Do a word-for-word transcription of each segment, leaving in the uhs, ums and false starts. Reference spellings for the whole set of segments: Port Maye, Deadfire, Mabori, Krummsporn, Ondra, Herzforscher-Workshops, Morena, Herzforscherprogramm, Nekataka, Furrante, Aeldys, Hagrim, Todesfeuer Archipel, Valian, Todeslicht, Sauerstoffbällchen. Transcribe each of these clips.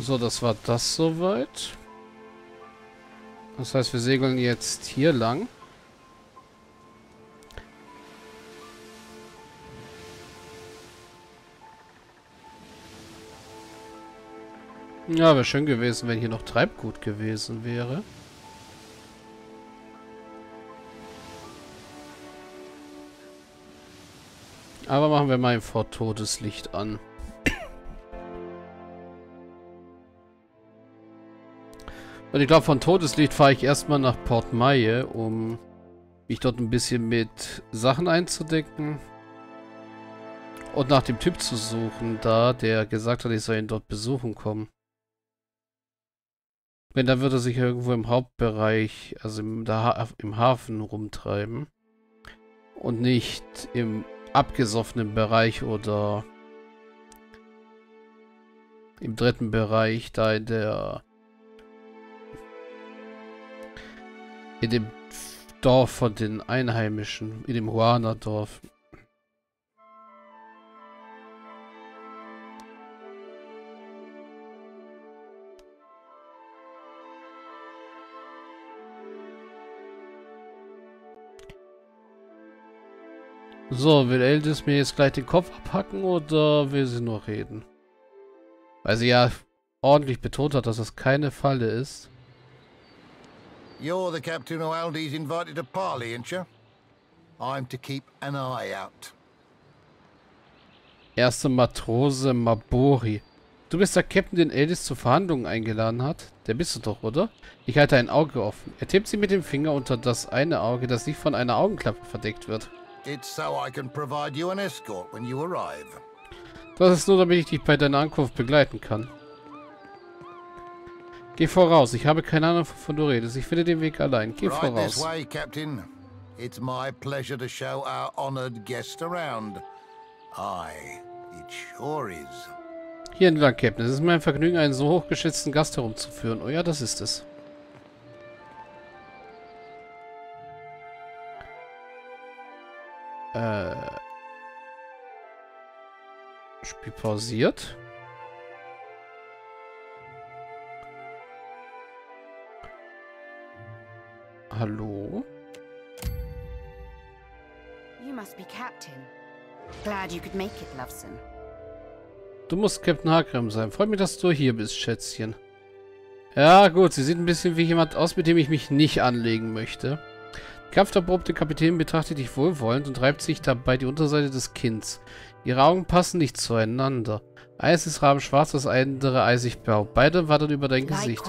So, das war das soweit. Das heißt, wir segeln jetzt hier lang. Ja, wäre schön gewesen, wenn hier noch Treibgut gewesen wäre. Aber machen wir mal im Fort Todeslicht an. Und ich glaube, von Todeslicht fahre ich erstmal nach Port Maye, um mich dort ein bisschen mit Sachen einzudecken. Und nach dem Typ zu suchen, da der gesagt hat, ich soll ihn dort besuchen kommen. Wenn, dann wird er sich irgendwo im Hauptbereich, also im, da, im Hafen rumtreiben. Und nicht im abgesoffenen Bereich oder im dritten Bereich, da in der in dem Dorf von den Einheimischen, in dem Huana-Dorf. So, will Aeldys mir jetzt gleich den Kopf abhacken oder will sie nur reden? Weil sie ja ordentlich betont hat, dass das keine Falle ist. You're the captain of Aeldys invited to parley, ain't you? I'm to keep an eye out. Erste Matrose Mabori. Du bist der Captain, den Aeldys zu Verhandlungen eingeladen hat. Der bist du doch, oder? Ich halte ein Auge offen. Er tippt sie mit dem Finger unter das eine Auge, das nicht von einer Augenklappe verdeckt wird. It's so I can provide you an escort when you arrive. Das ist nur, damit ich dich bei deiner Ankunft begleiten kann. Geh voraus, ich habe keine Ahnung, wovon du redest. Ich finde den Weg allein. Geh right voraus. This way, Captain. It's my pleasure to show our honored guest around. Aye, it sure is. Hier entlang, Captain. Es ist mein Vergnügen, einen so hochgeschätzten Gast herumzuführen. Oh ja, das ist es. Äh. Spiel pausiert. Hallo? You must be Captain. Glad you could make it, Loveson. Du musst Captain Hagrim sein. Freut mich, dass du hier bist, Schätzchen. Ja, gut, sie sieht ein bisschen wie jemand aus, mit dem ich mich nicht anlegen möchte. Kampferprobte Kapitän betrachtet dich wohlwollend und reibt sich dabei die Unterseite des Kinns. Ihre Augen passen nicht zueinander. Eines ist rabenschwarz, das andere eisiggrau. Beide wandern über dein Gesicht.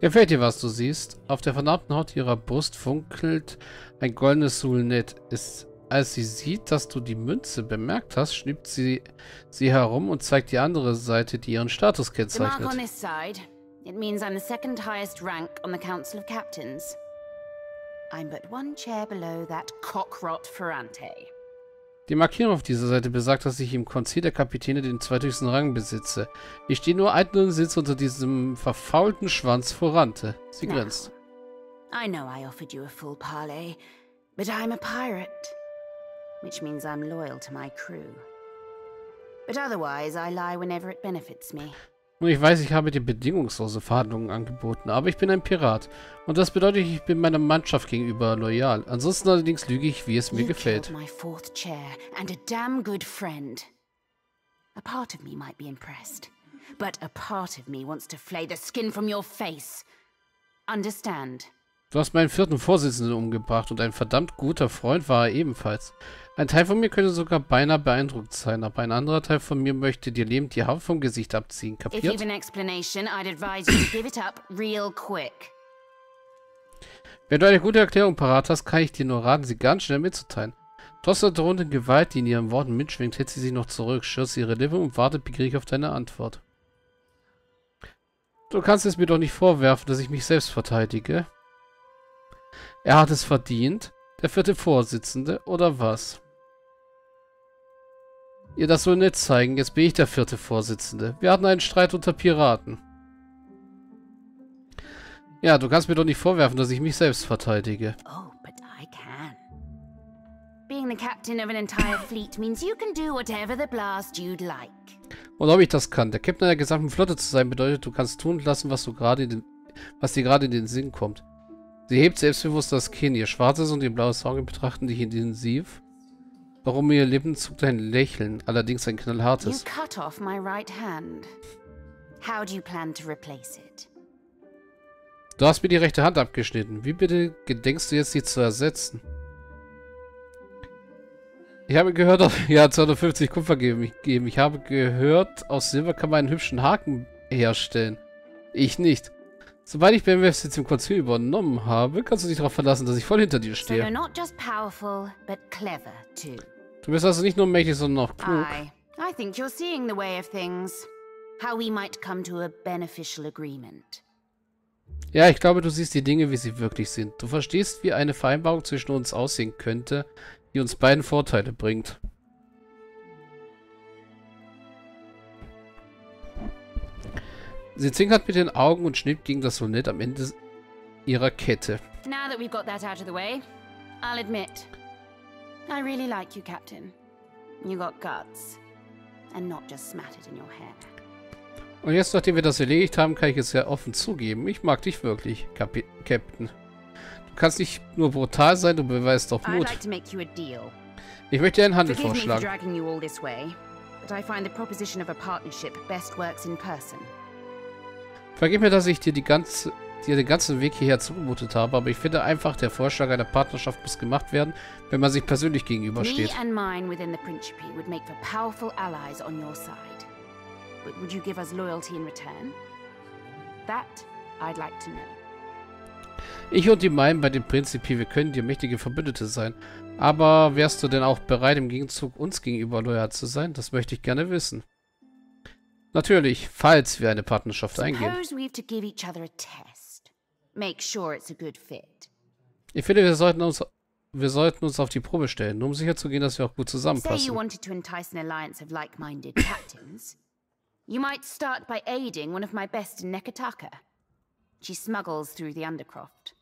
Gefällt dir, was du siehst? Auf der vernarbten Haut ihrer Brust funkelt ein goldenes Soulnet. Als sie sieht, dass du die Münze bemerkt hast, schnippt sie sie herum und zeigt die andere Seite, die ihren Status kennzeichnet. I'm but one chair below that cockrot Furrante. Die Markierung auf dieser Seite besagt, dass ich im Konzil der Kapitäne den zweithöchsten Rang besitze. Ich stehe nur einen Sitz unter diesem verfaulten Schwanz Furrante. Sie grinst. I know I offered you a full parley, but I'm a pirate, which means I'm loyal to my crew. But otherwise I lie whenever it benefits me. Nun, ich weiß, ich habe dir bedingungslose Verhandlungen angeboten, aber ich bin ein Pirat. Und das bedeutet, ich bin meiner Mannschaft gegenüber loyal. Ansonsten allerdings lüge ich, wie es mir gefällt. Du hast meinen vierten Vorsitzenden umgebracht und ein verdammt guter Freund war er ebenfalls. Ein Teil von mir könnte sogar beinahe beeindruckt sein, aber ein anderer Teil von mir möchte dir lebend die Haut vom Gesicht abziehen, kapiert? Wenn du eine gute Erklärung parat hast, kann ich dir nur raten, sie ganz schnell mitzuteilen. Trotz der drohenden Gewalt, die in ihren Worten mitschwingt, hält sie sich noch zurück, schürzt ihre Lippen und wartet begierig auf deine Antwort. Du kannst es mir doch nicht vorwerfen, dass ich mich selbst verteidige. Er hat es verdient, der vierte Vorsitzende, oder was? Ihr das so nett zeigen, jetzt bin ich der vierte Vorsitzende. Wir hatten einen Streit unter Piraten. Ja, du kannst mir doch nicht vorwerfen, dass ich mich selbst verteidige. Oh, but I can. Being the captain of an entire fleet means you can do whatever the blast you'd like. Und ob ich das kann. Der Captain der gesamten Flotte zu sein bedeutet, du kannst tun und lassen, was du gerade in den, was dir gerade in den Sinn kommt. Sie hebt selbstbewusst das Kinn, ihr schwarzes und ihr blaues Auge betrachten dich intensiv. Warum ihr Lippen zuckt ein Lächeln, allerdings ein knallhartes. You cut off my right hand. How do you plan to replace it? Du hast mir die rechte Hand abgeschnitten. Wie bitte gedenkst du jetzt, sie zu ersetzen? Ich habe gehört, auf, ja, zweihundertfünfzig Kupfer geben. Ich habe gehört, aus Silber kann man einen hübschen Haken herstellen. Ich nicht. Sobald ich B M Ws jetzt im Konzil übernommen habe, kannst du dich darauf verlassen, dass ich voll hinter dir stehe. Du bist also nicht nur mächtig, sondern auch klug. I think you're seeing the way of things. How we might come to a beneficial agreement. Ja, ich glaube, du siehst die Dinge, wie sie wirklich sind. Du verstehst, wie eine Vereinbarung zwischen uns aussehen könnte, die uns beiden Vorteile bringt. Sie zwinkert mit den Augen und schnippt gegen das Sonett am Ende ihrer Kette. Now that we've got that out of the way, I'll admit, I really like you, Captain. You got guts, and not just smatted in your hair. Und jetzt, nachdem wir das erledigt haben, kann ich es sehr offen zugeben. Ich mag dich wirklich, Kapi Captain. Du kannst nicht nur brutal sein, du beweist doch Mut. Ich möchte dir einen Handel vorschlagen. Vergib mir, dass ich dir, die ganze, dir den ganzen Weg hierher zugemutet habe, aber ich finde einfach, der Vorschlag einer Partnerschaft muss gemacht werden, wenn man sich persönlich gegenübersteht. But would you give us loyalty in return? That I'd like to know. Ich und die meinen bei dem Prinzipi, wir können dir mächtige Verbündete sein. Aber wärst du denn auch bereit, im Gegenzug uns gegenüber loyal zu sein? Das möchte ich gerne wissen. Natürlich, falls wir eine Partnerschaft eingehen. Ich finde, wir sollten uns, wir sollten uns auf die Probe stellen, nur um sicherzugehen, dass wir auch gut zusammenpassen. You might start by aiding one of my best in Nekataka. She smuggles through the Undercroft.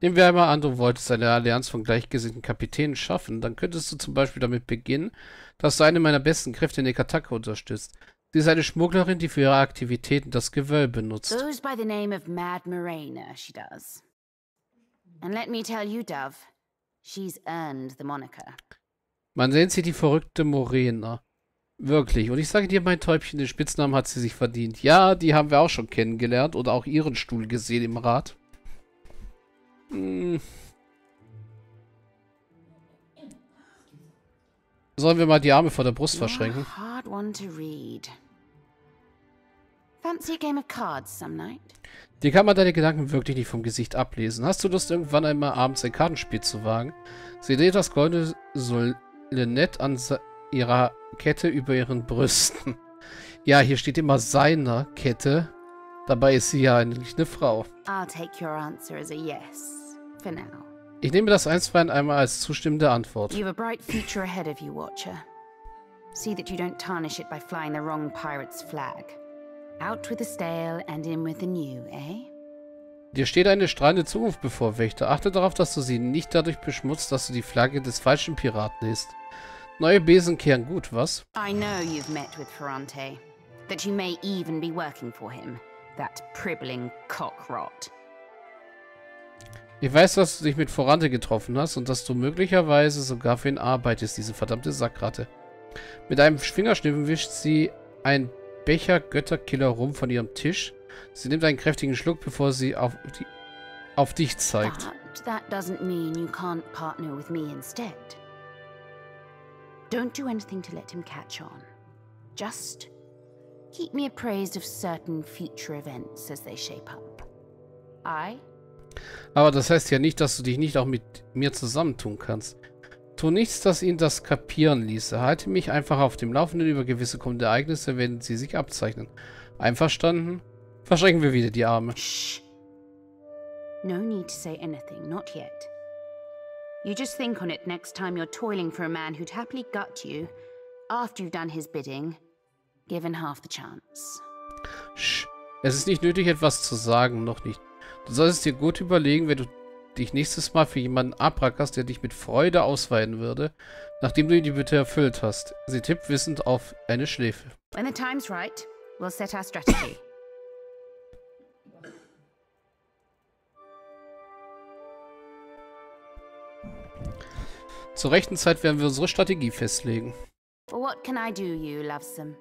Nehmen wir einmal an, du wolltest eine Allianz von gleichgesinnten Kapitänen schaffen, dann könntest du zum Beispiel damit beginnen, dass du eine meiner besten Kräfte in Nekataka unterstützt. Sie ist eine Schmugglerin, die für ihre Aktivitäten das Gewölbe nutzt. Goes by the name of Mad Morena, she does. And let me tell you, Dove, she's earned the moniker. Man nennt sie die verrückte Morena. Wirklich. Und ich sage dir, mein Täubchen, den Spitznamen hat sie sich verdient. Ja, die haben wir auch schon kennengelernt und auch ihren Stuhl gesehen im Rat. Hm. Sollen wir mal die Arme vor der Brust verschränken? Dir kann man deine Gedanken wirklich nicht vom Gesicht ablesen. Hast du Lust, irgendwann einmal abends ein Kartenspiel zu wagen? Sie dreht das goldene Solett an ihrer Kette über ihren Brüsten. Ja, hier steht immer seiner Kette. Dabei ist sie ja eigentlich eine Frau. Ich nehme das einstweilen einmal als zustimmende Antwort. Dir steht eine strahlende Zukunft bevor, Wächter. Achte darauf, dass du sie nicht dadurch beschmutzt, dass du die Flagge des falschen Piraten isst. Neue Besen kehren gut, was? I know you've met with Furrante, that you may even be working for him, that pribbling cockrot. Ich weiß, dass du dich mit Furrante getroffen hast und dass du möglicherweise sogar für ihn arbeitest, diese verdammte Sackratte. Mit einem Fingerschnippen wischt sie einen Becher Götterkiller rum von ihrem Tisch. Sie nimmt einen kräftigen Schluck, bevor sie auf, die, auf dich zeigt. But that doesn't mean you can't partner with me instead. Don't do anything to let him catch on. Just keep me apprised of certain future events as they shape up. I. Aber das heißt ja nicht, dass du dich nicht auch mit mir zusammentun kannst. Tu nichts, das ihn das kapieren ließe. Halte mich einfach auf dem Laufenden über gewisse kommende Ereignisse, wenn sie sich abzeichnen. Einverstanden? Verschränken wir wieder die Arme. Shh. No need to say anything, not yet. You just think on it next time you're toiling for a man who'd happily gut you, after you've done his bidding, given half the chance. Shh. Es ist nicht nötig, etwas zu sagen, noch nicht. Du solltest dir gut überlegen, wenn du dich nächstes Mal für jemanden abrackerst, der dich mit Freude ausweiden würde, nachdem du die Bitte erfüllt hast. Sie tippt wissend auf eine Schläfe. When the time's right, we'll set our strategy. Zur rechten Zeit werden wir unsere Strategie festlegen. What can I do, you lovesome?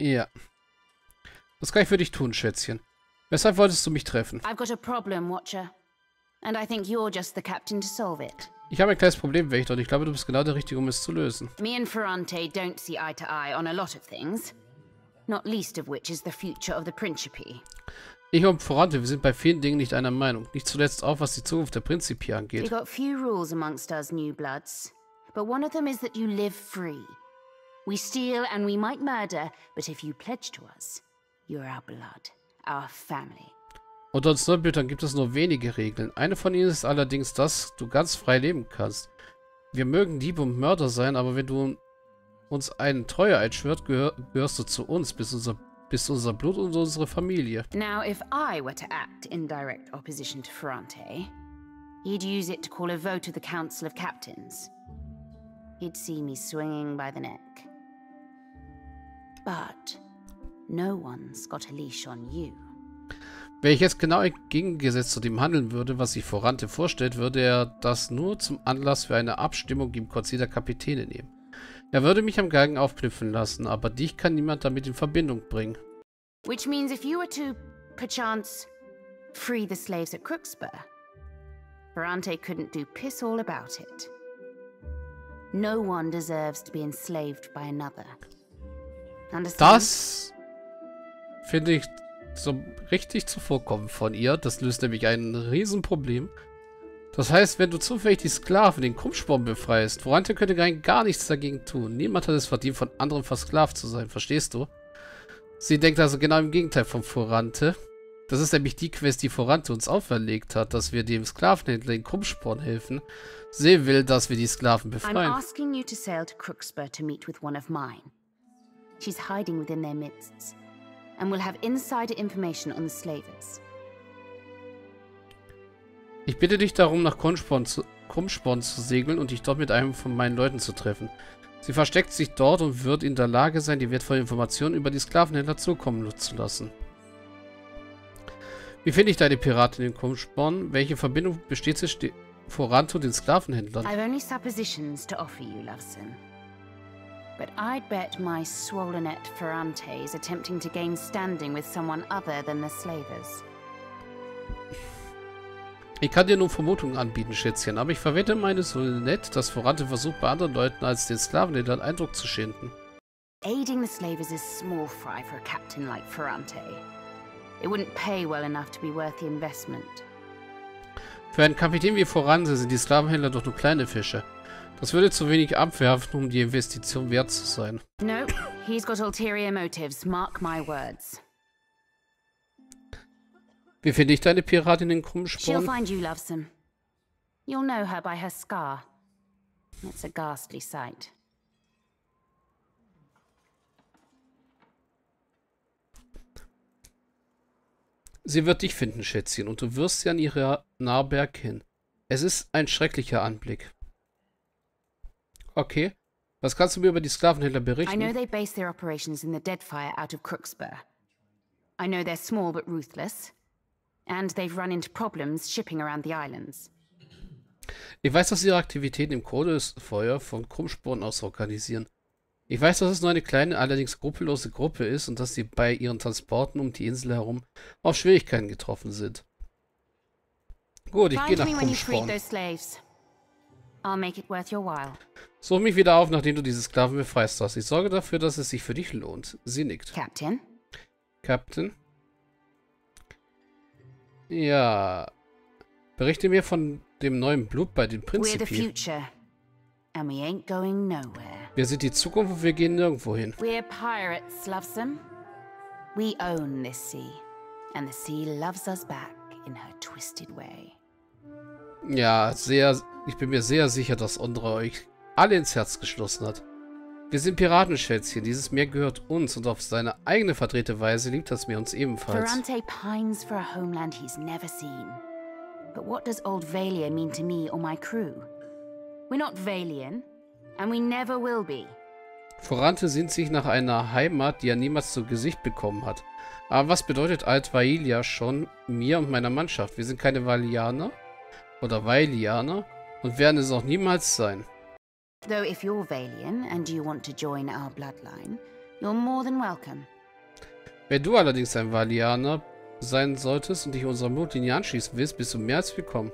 Ja. Was kann ich für dich tun, Schätzchen? Weshalb wolltest du mich treffen? I've got a problem, Watcher. And I think you're just the captain to solve it. Ich habe ein kleines Problem, Wächter, und ich glaube, du bist genau der Richtige, um es zu lösen. Me and Furrante don't see eye to eye on a lot of things. Not least of which is the future of the Principe. Ich und Furrante, wir sind bei vielen Dingen nicht einer Meinung. Nicht zuletzt auch, was die Zukunft der Principe angeht. We've got few rules amongst us new bloods. But one of them is that you live free. We steal and we might murder, but if you pledge to us, you're our blood, our family. Unter uns Neubildern gibt es nur wenige Regeln. Eine von ihnen ist allerdings, dass du ganz frei leben kannst. Wir mögen Diebe und Mörder sein, aber wenn du uns einen Treueeid schwörst, gehör, gehörst du zu uns, bis unser, bis unser Blut und unsere Familie. Now, if I were to act in direct opposition to Furrante, he'd use it to call a vote of the Council of Captains. He'd see me swinging by the neck. But no one's got a leash on you. Wenn ich jetzt genau entgegengesetzt zu dem handeln würde, was sich Furrante vorstellt, würde er das nur zum Anlass für eine Abstimmung im Konzil der Kapitäne nehmen. Er würde mich am Galgen aufknüpfen lassen, aber dich kann niemand damit in Verbindung bringen. Which means if you were to, perchance, free the slaves at Krummsporn, Furrante couldn't do piss all about it. No one deserves to be enslaved by another. Understand? Das finde ich so richtig zuvorkommen von ihr. Das löst nämlich ein Riesenproblem. Das heißt, wenn du zufällig die Sklaven den Krummsporn befreist, Furrante könnte gar nichts dagegen tun. Niemand hat es verdient, von anderen versklavt zu sein, verstehst du? Sie denkt also genau im Gegenteil von Furrante. Das ist nämlich die Quest, die Furrante uns auferlegt hat, dass wir dem Sklavenhändler in Krummsporn helfen. Sie will, dass wir die Sklaven befreien. I'm asking you to sail to Krummsporn to meet with one of mine. She's hiding within their midst. And we'll have insider information on the slavers. Ich bitte dich darum, nach Krummsporn zu, Krummsporn zu segeln und dich dort mit einem von meinen Leuten zu treffen. Sie versteckt sich dort und wird in der Lage sein, die wertvollen Informationen über die Sklavenhändler zukommen zu lassen. Wie finde ich deine Piratin in Krummsporn? Welche Verbindung besteht zwischen Furrante und den Sklavenhändlern? I've only suppositions to offer you, Lovson. But I'd bet my swollen-et Furrante is attempting to gain standing with someone other than the slavers. Ich kann dir nur Vermutungen anbieten, Schätzchen, aber ich verwette meine Solonette, dass Furrante versucht, bei anderen Leuten als den Sklavenhändlern Eindruck zu schinden. Aiding the slavers is small fry for a captain like Furrante. It wouldn't pay well enough to be worth the investment. Für einen Kapitän wie Furrante sind die Sklavenhändler doch nur kleine Fische. Das würde zu wenig abwerfen, um die Investition wert zu sein. No, he's got ulterior motives, mark my words. Wie finde ich deine Piratin in Krummsporn? She'll find you, Lovesome. You'll know her by her scar. It's a ghastly sight. Sie wird dich finden, Schätzchen, und du wirst sie an ihrer Nahberg hin. Es ist ein schrecklicher Anblick. Okay. Was kannst du mir über die Sklavenhändler berichten? I know they base their operations in the Deadfire out of Krummsporn. I know they're small but ruthless. And they've run into problems shipping around the islands. Ich weiß, dass ihre Aktivitäten im Todesfeuer von Krummsporn aus organisieren. Ich weiß, dass es nur eine kleine, allerdings gruppellose Gruppe ist und dass sie bei ihren Transporten um die Insel herum auf Schwierigkeiten getroffen sind. Gut, ich gehe nach Krummsporn. Such mich wieder auf, nachdem du diese Sklaven befreist hast. Ich sorge dafür, dass es sich für dich lohnt. Sie nickt. Captain? Captain? Ja. Berichte mir von dem neuen Blut bei den Prinzipi. And we ain't going nowhere. Wir sind die Zukunft und wir gehen nirgendwo hin. We're pirates, Lovesome. We own this sea. And the sea loves us back in her twisted way. Ja, sehr, ich bin mir sehr sicher, dass Ondra euch alle ins Herz geschlossen hat. Wir sind Piratenschätzchen. Dieses Meer gehört uns und auf seine eigene verdrehte Weise liebt das Meer uns ebenfalls. Furrante pines for a homeland he's never seen. But what does old Valian mean to me or my crew? We're not Valian and we never will be. Furrante sehnt sich nach einer Heimat, die er niemals zu Gesicht bekommen hat. Aber was bedeutet Alt-Vailia schon mir und meiner Mannschaft? Wir sind keine Valianer oder Vailianer und werden es auch niemals sein. Though if you're Valian and you want to join our bloodline, you're more than welcome. Wenn du allerdings ein Valianer sein solltest und dich unserer Blutlinie anschließen willst, bist du mehr als willkommen.